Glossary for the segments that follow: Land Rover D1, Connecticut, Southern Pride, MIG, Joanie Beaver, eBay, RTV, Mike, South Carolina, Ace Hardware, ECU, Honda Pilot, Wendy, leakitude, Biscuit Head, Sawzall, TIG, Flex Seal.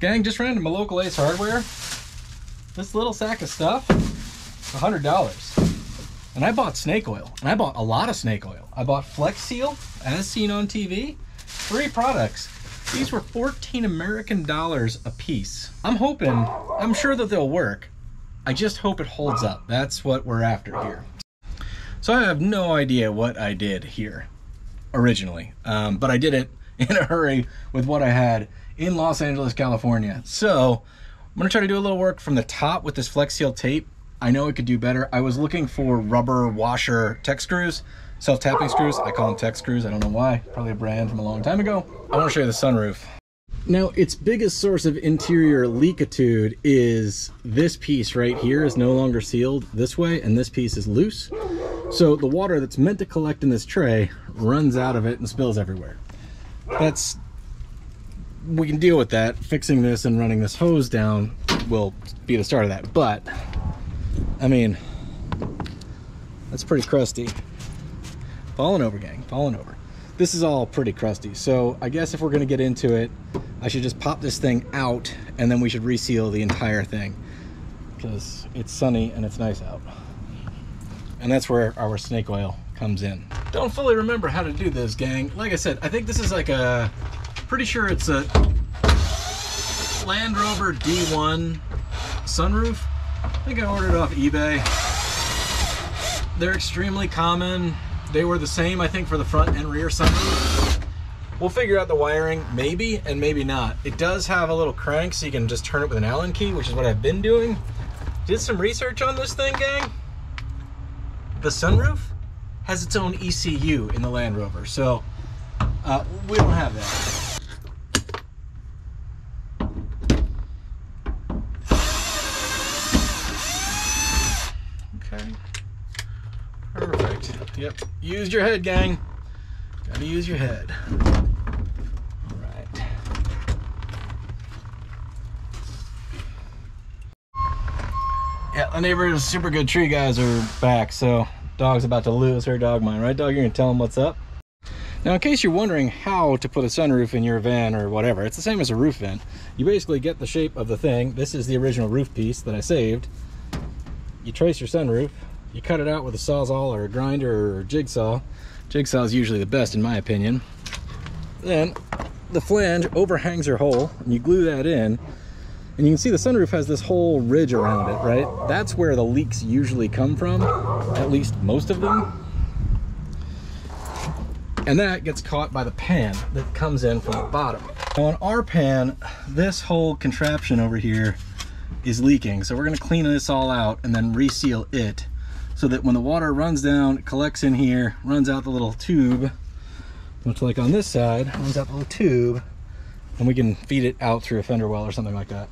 Gang, just ran to my local Ace Hardware. This little sack of stuff, $100. And I bought snake oil. And I bought a lot of snake oil. I bought Flex Seal, as seen on TV. 3 products. These were $14 American a piece. I'm sure that they'll work. I just hope it holds up. That's what we're after here. So I have no idea what I did here originally, but I did it in a hurry with what I had in Los Angeles, California. So I'm gonna try to do a little work from the top with this Flex Seal tape. I know it could do better. I was looking for rubber washer tech screws, self-tapping screws. I call them tech screws. I don't know why. Probably a brand from a long time ago. I want to show you the sunroof. Now, its biggest source of interior leakitude is this piece right here is no longer sealed this way, and this piece is loose. So the water that's meant to collect in this tray runs out of it and spills everywhere. We can deal with that. Fixing this and running this hose down will be the start of that. But, I mean, that's pretty crusty. Falling over, gang, falling over. This is all pretty crusty. So I guess if we're gonna get into it, I should just pop this thing out and then we should reseal the entire thing because it's sunny and it's nice out. And that's where our snake oil comes in. Don't fully remember how to do this, gang. Like I said, I think this is like a, pretty sure it's a Land Rover D1 sunroof. I think I ordered it off eBay. They're extremely common. They were the same, I think, for the front and rear sunroof. We'll figure out the wiring, maybe and maybe not. It does have a little crank, so you can just turn it with an Allen key, which is what I've been doing. Did some research on this thing, gang. The sunroof has its own ECU in the Land Rover, so we don't have that. Okay, perfect. Yep, use your head, gang. Gotta use your head. All right. Yeah, the neighbor's super good tree guys are back, so dog's about to lose her dog mind. Right, dog? You're gonna tell him what's up? Now, in case you're wondering how to put a sunroof in your van or whatever, it's the same as a roof vent. You basically get the shape of the thing. This is the original roof piece that I saved. You trace your sunroof, you cut it out with a Sawzall or a grinder or a jigsaw. Jigsaw is usually the best in my opinion. Then the flange overhangs your hole and you glue that in. And you can see the sunroof has this whole ridge around it, right? That's where the leaks usually come from, at least most of them. And that gets caught by the pan that comes in from the bottom. Now on our pan, this whole contraption over here is leaking. So we're gonna clean this all out and then reseal it so that when the water runs down, it collects in here, runs out the little tube, much like on this side, runs out the little tube, and we can feed it out through a fender well or something like that.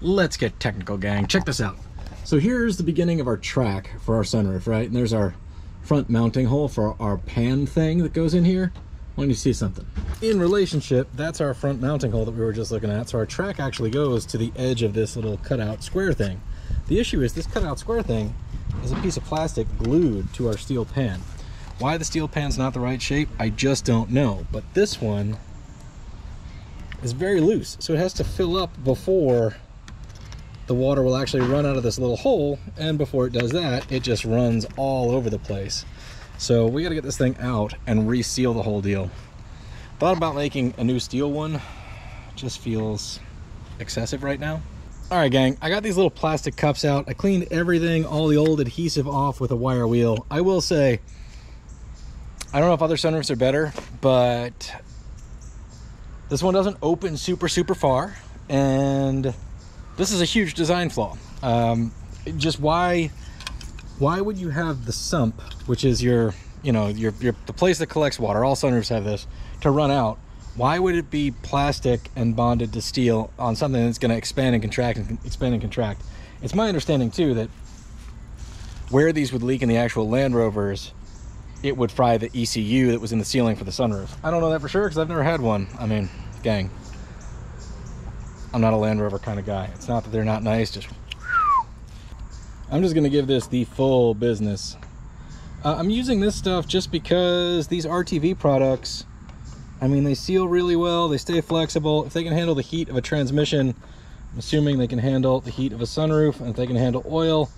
Let's get technical, gang. Check this out. So here's the beginning of our track for our sunroof, right? And there's our front mounting hole for our pan thing that goes in here. When you see something in relationship, that's our front mounting hole that we were just looking at. So our track actually goes to the edge of this little cutout square thing. The issue is this cutout square thing is a piece of plastic glued to our steel pan. Why the steel pan's not the right shape, I just don't know. But this one is very loose, so it has to fill up before the water will actually run out of this little hole, and before it does that, it just runs all over the place. So we gotta get this thing out and reseal the whole deal. Thought about making a new steel one, just feels excessive right now. All right, gang, I got these little plastic cups out. I cleaned everything, all the old adhesive off with a wire wheel. I will say, I don't know if other sunroofs are better, but this one doesn't open super, super far, and this is a huge design flaw. Just why would you have the sump, which is your, you know, the place that collects water, all sunroofs have this, to run out? Why would it be plastic and bonded to steel on something that's gonna expand and contract and expand and contract? It's my understanding too that where these would leak in the actual Land Rovers, it would fry the ECU that was in the ceiling for the sunroof. I don't know that for sure because I've never had one. I mean, gang, I'm not a Land Rover kind of guy. It's not that they're not nice, just... I'm just gonna give this the full business. I'm using this stuff just because these RTV products I mean, they seal really well, they stay flexible. If they can handle the heat of a transmission, I'm assuming they can handle the heat of a sunroof, and if they can handle oil,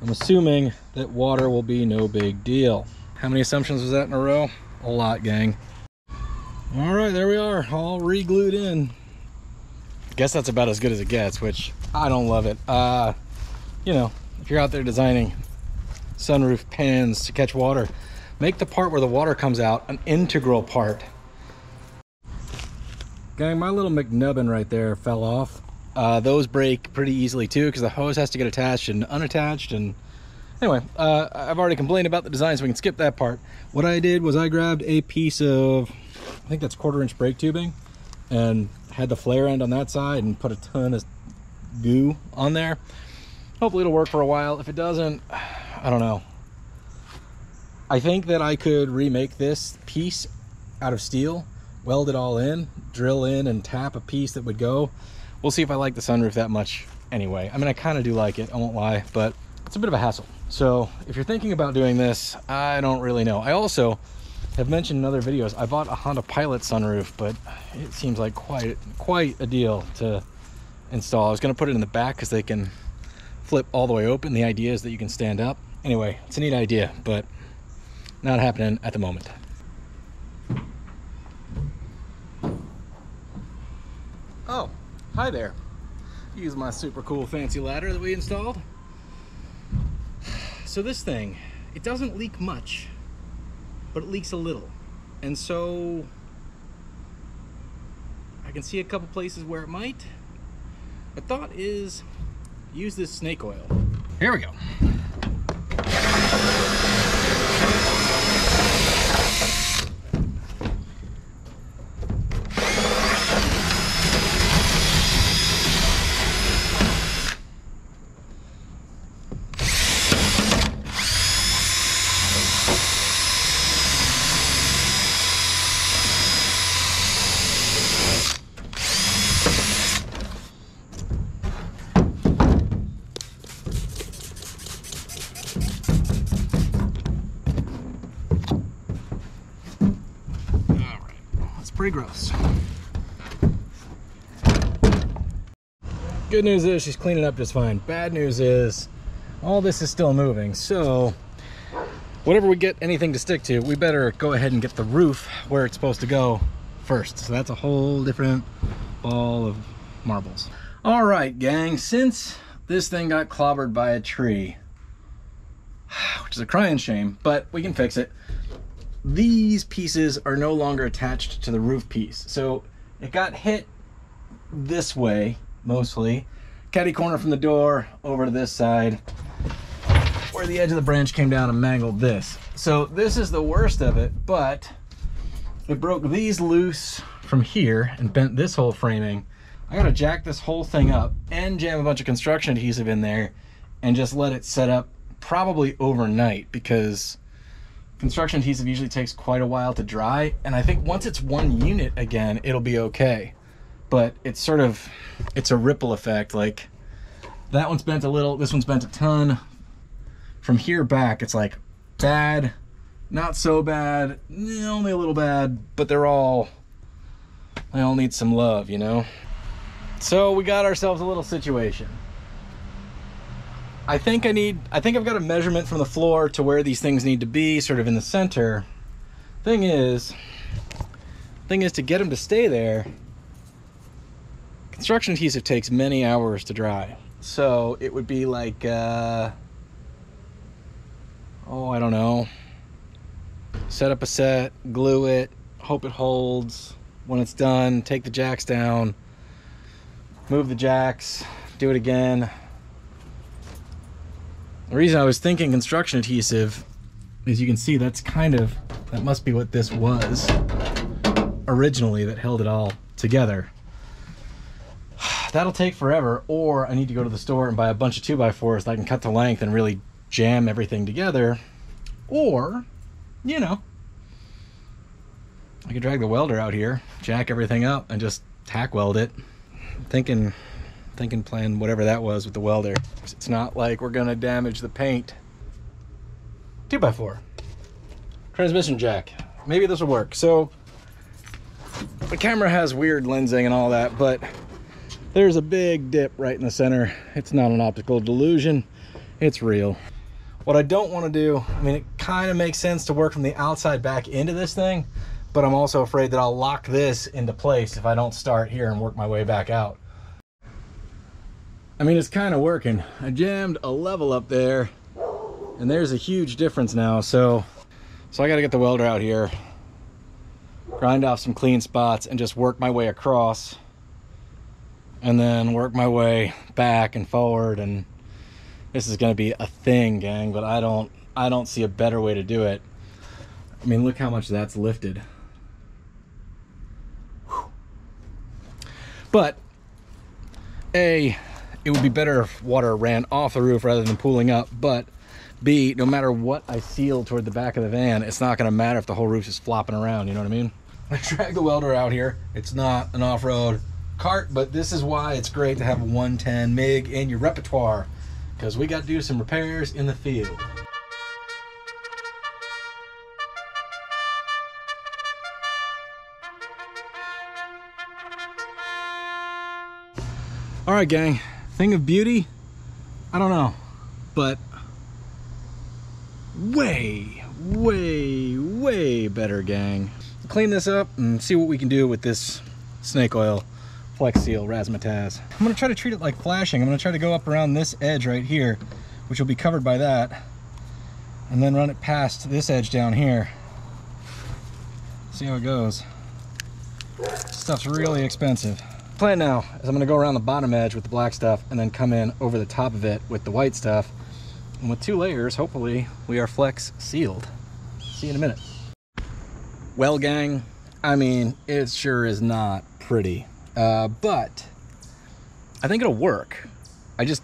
I'm assuming that water will be no big deal. How many assumptions was that in a row? A lot, gang. All right, there we are, all re-glued in. I guess that's about as good as it gets, which I don't love it. You know, if you're out there designing sunroof pans to catch water, make the part where the water comes out an integral part. Gang, my little McNubbin right there fell off. Those break pretty easily too, because the hose has to get attached and unattached. And anyway, I've already complained about the design, so we can skip that part. What I did was I grabbed a piece of, I think that's 1/4 inch brake tubing, and had the flare end on that side and put a ton of goo on there. Hopefully it'll work for a while. If it doesn't, I don't know. I think that I could remake this piece out of steel, weld it all in, drill in and tap a piece that would go. We'll see if I like the sunroof that much anyway. I mean, I kind of do like it, I won't lie, but it's a bit of a hassle. So if you're thinking about doing this, I don't really know. I also have mentioned in other videos, I bought a Honda Pilot sunroof, but it seems like quite a deal to install. I was gonna put it in the back because they can flip all the way open. The idea is that you can stand up. Anyway, it's a neat idea, but not happening at the moment. Oh. Hi there. Use my super cool fancy ladder that we installed. So this thing, it doesn't leak much, but it leaks a little. And so I can see a couple places where it might. The thought is use this snake oil. Here we go. Pretty gross. Good news is she's cleaning up just fine. Bad news is all this is still moving. So whatever we get anything to stick to, we better go ahead and get the roof where it's supposed to go first. So that's a whole different ball of marbles. All right, gang, since this thing got clobbered by a tree, which is a crying shame, but we can fix it. These pieces are no longer attached to the roof piece. So it got hit this way, mostly. Catty corner from the door over to this side, where the edge of the branch came down and mangled this. So this is the worst of it, but it broke these loose from here and bent this whole framing. I gotta jack this whole thing up and jam a bunch of construction adhesive in there and just let it set up probably overnight, because construction adhesive usually takes quite a while to dry, and I think once it's one unit again, it'll be okay. But it's sort of, it's a ripple effect. Like, that one's bent a little, this one's bent a ton. From here back, it's like bad, not so bad, only a little bad, but they all need some love, you know? So we got ourselves a little situation. I think I've got a measurement from the floor to where these things need to be, sort of in the center. Thing is to get them to stay there, construction adhesive takes many hours to dry. So it would be like, oh, I don't know. Set up a set, glue it, hope it holds. When it's done, take the jacks down, move the jacks, do it again. The reason I was thinking construction adhesive is, you can see that's kind of, that must be what this was originally that held it all together. That'll take forever, or I need to go to the store and buy a bunch of 2x4s that I can cut to length and really jam everything together. Or, you know, I could drag the welder out here, jack everything up and just tack weld it. Thinking plan whatever that was with the welder. It's not like we're gonna damage the paint. 2x4 transmission jack, maybe this will work. So the camera has weird lensing and all that, but there's a big dip right in the center. It's not an optical delusion, it's real. What I don't want to do, I mean, it kind of makes sense to work from the outside back into this thing, but I'm also afraid that I'll lock this into place if I don't start here and work my way back out. I mean, it's kind of working. I jammed a level up there and there's a huge difference now. So I got to get the welder out here, grind off some clean spots and just work my way across and then work my way back and forward. And this is going to be a thing, gang, but I don't see a better way to do it. I mean, look how much that's lifted. Whew. But A, it would be better if water ran off the roof rather than pooling up, but B, no matter what I seal toward the back of the van, it's not going to matter if the whole roof is flopping around, you know what I mean? I dragged the welder out here. It's not an off-road cart, but this is why it's great to have a 110 MIG in your repertoire, because we got to do some repairs in the field. All right, gang, thing of beauty, I don't know, but way better, gang. Clean this up and see what we can do with this snake oil Flex Seal razzmatazz. I'm gonna try to treat it like flashing. I'm gonna try to go up around this edge right here, which will be covered by that, and then run it past this edge down here. See how it goes. This stuff's really expensive. The plan now is I'm gonna go around the bottom edge with the black stuff and then come in over the top of it with the white stuff. And with two layers, hopefully, we are Flex Sealed. See you in a minute. Well, gang, I mean, it sure is not pretty. But I think it'll work. I just,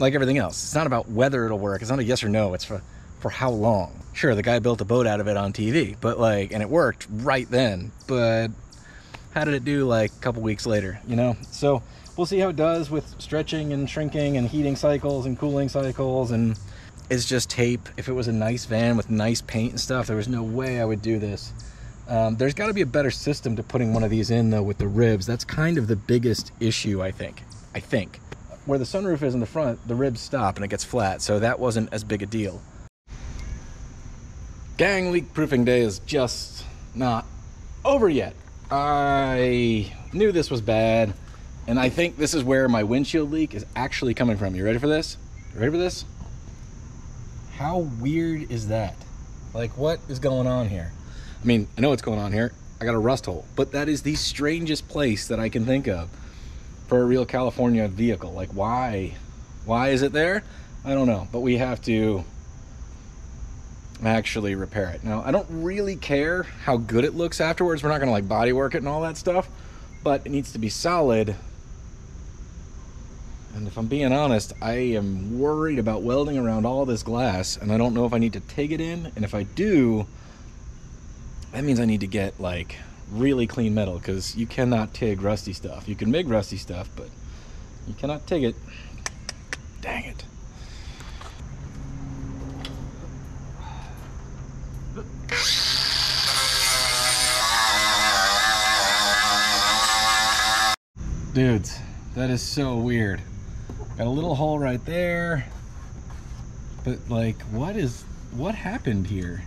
like everything else, it's not about whether it'll work. It's not a yes or no. It's for how long. Sure, the guy built a boat out of it on TV, but like, and it worked right then. But how did it do like a couple weeks later, you know? So we'll see how it does with stretching and shrinking and heating cycles and cooling cycles. And it's just tape. If it was a nice van with nice paint and stuff, there was no way I would do this. There's got to be a better system to putting one of these in, though, with the ribs. That's kind of the biggest issue, I think. Where the sunroof is in the front, the ribs stop and it gets flat, so that wasn't as big a deal. Gang, leak-proofing day is just not over yet. I knew this was bad, and I think this is where my windshield leak is actually coming from. You ready for this? You ready for this? How weird is that? Like, what is going on here? I mean, I know what's going on here. I got a rust hole, but that is the strangest place that I can think of for a real California vehicle. Like, why is it there? I don't know, but we have to actually repair it. Now, I don't really care how good it looks afterwards. We're not going to like bodywork it and all that stuff, but it needs to be solid. And if I'm being honest, I am worried about welding around all this glass, and I don't know if I need to take it in. And if I do, that means I need to get like really clean metal, because you cannot TIG rusty stuff. You can MIG rusty stuff, but you cannot TIG it. Dang it. Dudes, that is so weird. Got a little hole right there, but like, what happened here?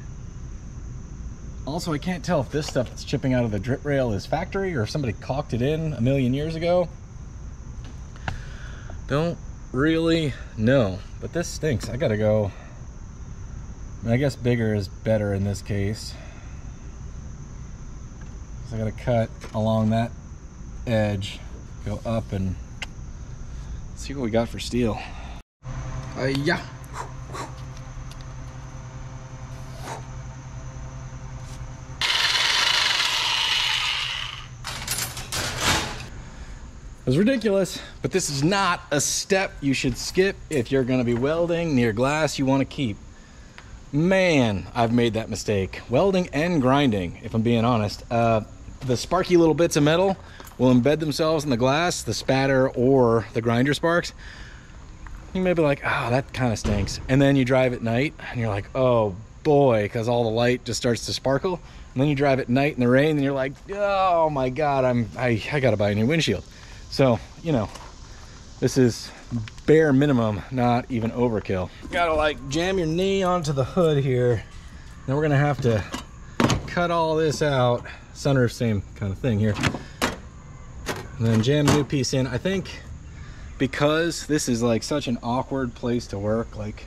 Also, I can't tell if this stuff that's chipping out of the drip rail is factory or if somebody caulked it in a million years ago. Don't really know, but this stinks. I gotta go. I mean, I guess bigger is better in this case. So I gotta cut along that edge, go up and see what we got for steel. Yeah. It was ridiculous, but this is not a step you should skip if you're gonna be welding near glass you wanna keep. Man, I've made that mistake. Welding and grinding, if I'm being honest. The sparky little bits of metal will embed themselves in the glass, the spatter or the grinder sparks. You may be like, oh, that kinda stinks. And then you drive at night and you're like, oh boy, because all the light just starts to sparkle. And then you drive at night in the rain and you're like, oh my God, I gotta buy a new windshield. So, you know, this is bare minimum, not even overkill. You gotta like jam your knee onto the hood here. Then we're gonna have to cut all this out. Sunroof, same kind of thing here. And then jam the new piece in. I think because this is like such an awkward place to work, like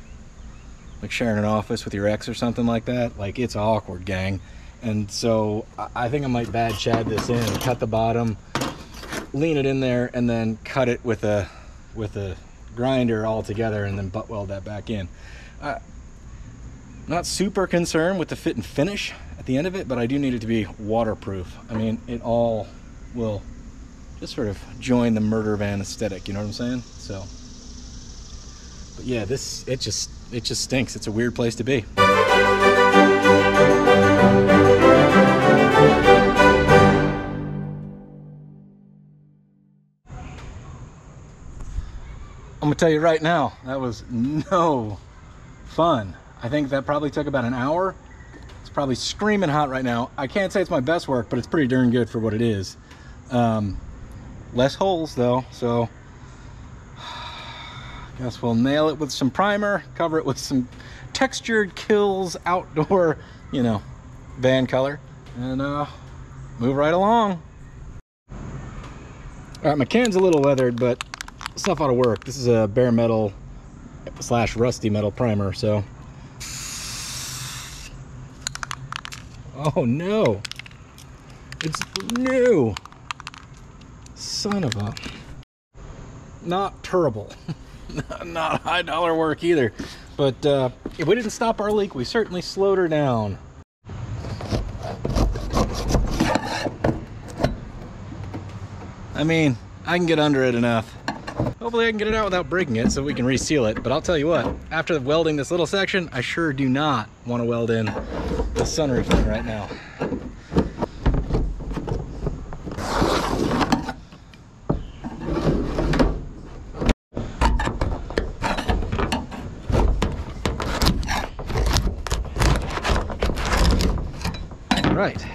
sharing an office with your ex or something like that, like it's awkward, gang. And so I think I might bad chad this in, cut the bottom, lean it in there, and then cut it with a grinder all together and then butt weld that back in. Not super concerned with the fit and finish at the end of it, but I do need it to be waterproof. I mean, it all will just sort of join the murder van aesthetic, you know what I'm saying? So, but yeah, this, it just stinks. It's a weird place to be. I'm gonna tell you right now, that was no fun. I think that probably took about an hour. It's probably screaming hot right now. I can't say it's my best work, but it's pretty darn good for what it is. Less holes though, so I guess we'll nail it with some primer, cover it with some textured kills outdoor, you know, van color, and move right along. All right, my can's a little weathered, but stuff ought to work. This is a bare metal / rusty metal primer, so. Oh no, it's new. Son of a. Not terrible. Not high dollar work either, but if we didn't stop our leak, we certainly slowed her down. I mean, I can get under it enough. Hopefully I can get it out without breaking it so we can reseal it. But I'll tell you what, after welding this little section, I sure do not want to weld in the sunroof thing right now. All right.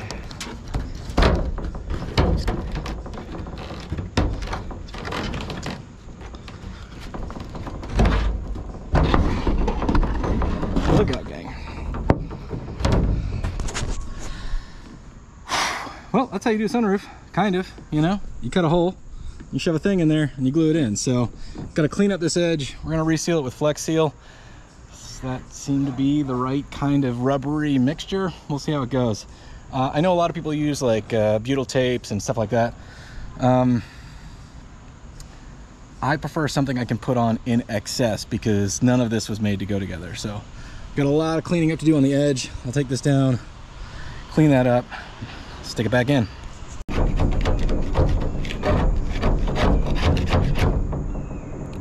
Well, that's how you do sunroof, kind of, you know? You cut a hole, you shove a thing in there, and you glue it in. So, gotta clean up this edge. We're gonna reseal it with Flex Seal. That seemed to be the right kind of rubbery mixture. We'll see how it goes. I know a lot of people use like butyl tapes and stuff like that. I prefer something I can put on in excess because none of this was made to go together. So, got a lot of cleaning up to do on the edge. I'll take this down, clean that up. Stick it back in.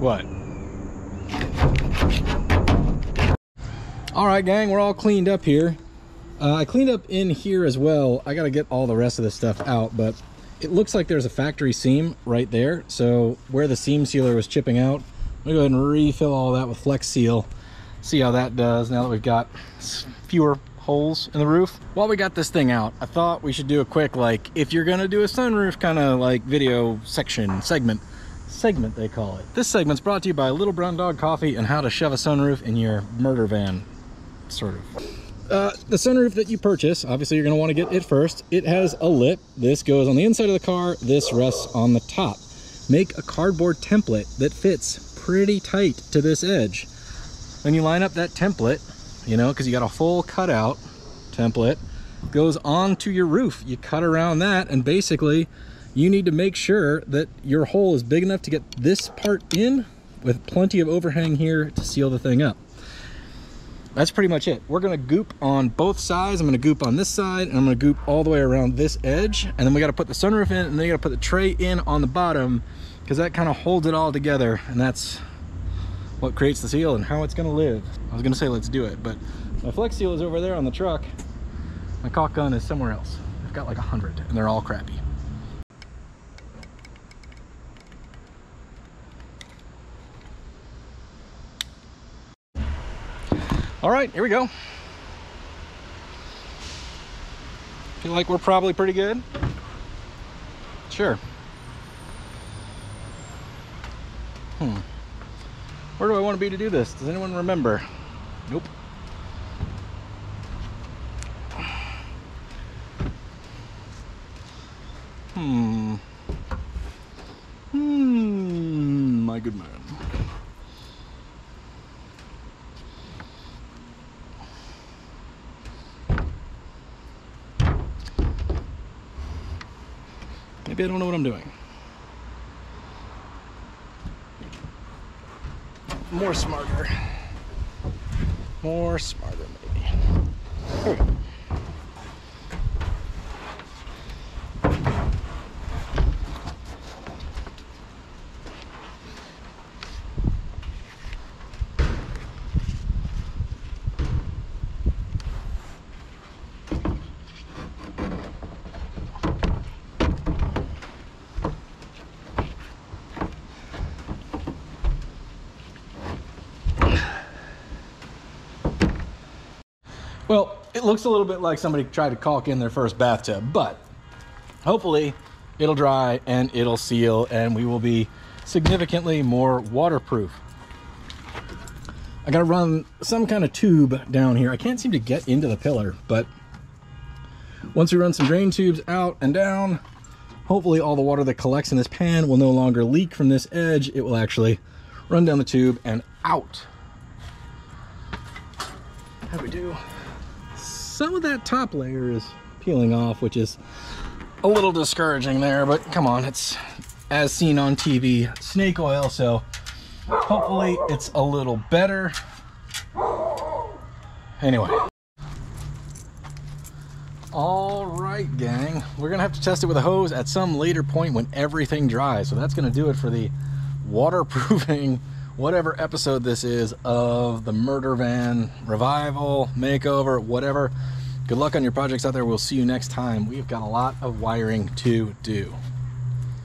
What? All right, gang, we're all cleaned up here. I cleaned up in here as well. I gotta get all the rest of this stuff out, but it looks like there's a factory seam right there. So where the seam sealer was chipping out, I'm gonna go ahead and refill all that with Flex Seal. See how that does now that we've got fewer holes in the roof. While we got this thing out, I thought we should do a quick, like, if you're gonna do a sunroof kind of like video section, segment they call it. This segment's brought to you by Little Brown Dog Coffee and how to shove a sunroof in your murder van, sort of. The sunroof that you purchase, obviously you're gonna wanna get it first. It has a lip. This goes on the inside of the car. This rests on the top. Make a cardboard template that fits pretty tight to this edge. Then you line up that template, you know, because you got a full cutout template, goes onto your roof. You cut around that, and basically you need to make sure that your hole is big enough to get this part in with plenty of overhang here to seal the thing up. That's pretty much it. We're gonna goop on both sides. I'm gonna goop on this side, and I'm gonna goop all the way around this edge. And then we gotta put the sunroof in, and then you gotta put the tray in on the bottom because that kind of holds it all together, and that's what creates the seal and how it's gonna live. I was gonna say let's do it, but my Flex Seal is over there on the truck. My caulk gun is somewhere else. I've got like 100 and they're all crappy. All right, here we go. feel like we're probably pretty good. Sure. Where do I want to be to do this? Does anyone remember? Nope. My good man. Maybe I don't know what I'm doing. More smarter maybe. Here we go. Well, it looks a little bit like somebody tried to caulk in their first bathtub, but hopefully it'll dry and it'll seal and we will be significantly more waterproof. I gotta run some kind of tube down here. I can't seem to get into the pillar, but once we run some drain tubes out and down, hopefully all the water that collects in this pan will no longer leak from this edge. It will actually run down the tube and out. How do we do? Some of that top layer is peeling off, which is a little discouraging there, but come on, it's as seen on TV, snake oil, so hopefully it's a little better. Anyway. All right, gang, we're gonna have to test it with a hose at some later point when everything dries, so that's gonna do it for the waterproofing, whatever episode this is of the murder van revival, makeover, whatever. Good luck on your projects out there. We'll see you next time. We've got a lot of wiring to do.